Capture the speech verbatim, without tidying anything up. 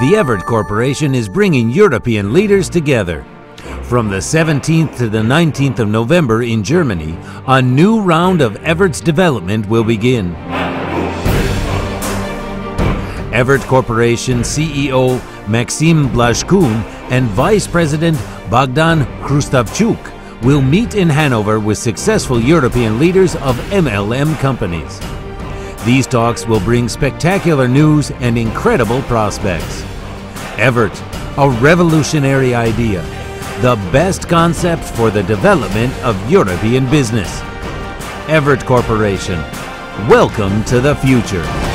The Everett Corporation is bringing European leaders together. From the seventeenth to the nineteenth of November in Germany, a new round of Everett's development will begin. Everett Corporation C E O Maksym Blazhkün and Vice President Bohdan Hrustavchuk will meet in Hanover with successful European leaders of M L M companies. These talks will bring spectacular news and incredible prospects. Everett, a revolutionary idea, the best concept for the development of European business. Everett Corporation, welcome to the future.